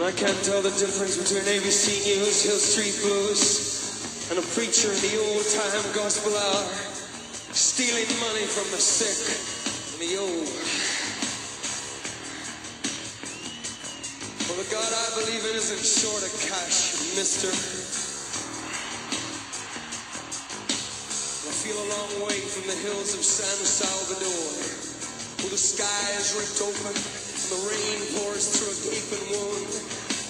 I can't tell the difference between ABC News, Hill Street Blues, and a preacher in the old-time gospel hour, stealing money from the sick and the old. Well, the God I believe in isn't short of cash, mister. I feel a long way from the hills of San Salvador, where the sky is ripped open and the rain pours through a gaping wound.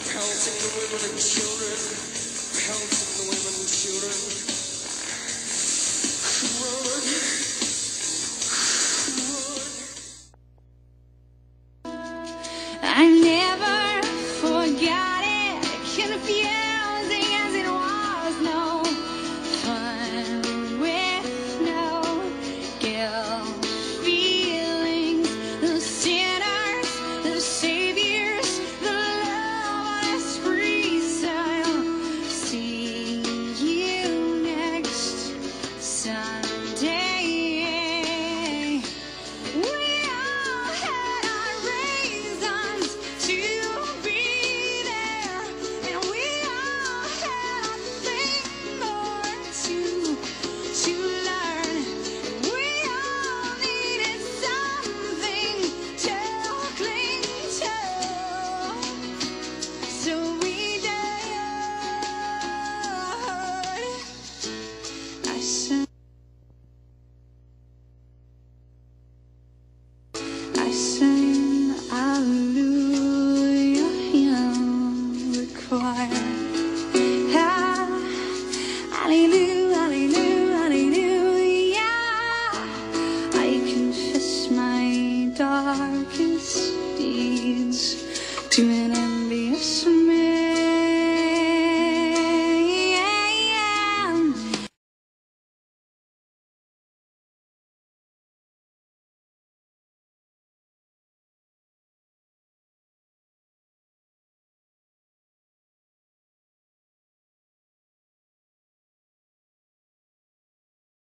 Pouncing the women and children, pouncing the women and children. Run, run. I never forgot it, confusing as it was, no fun with no guilt feelings, the sinners, the saviors, the I sing hallelujah in the choir.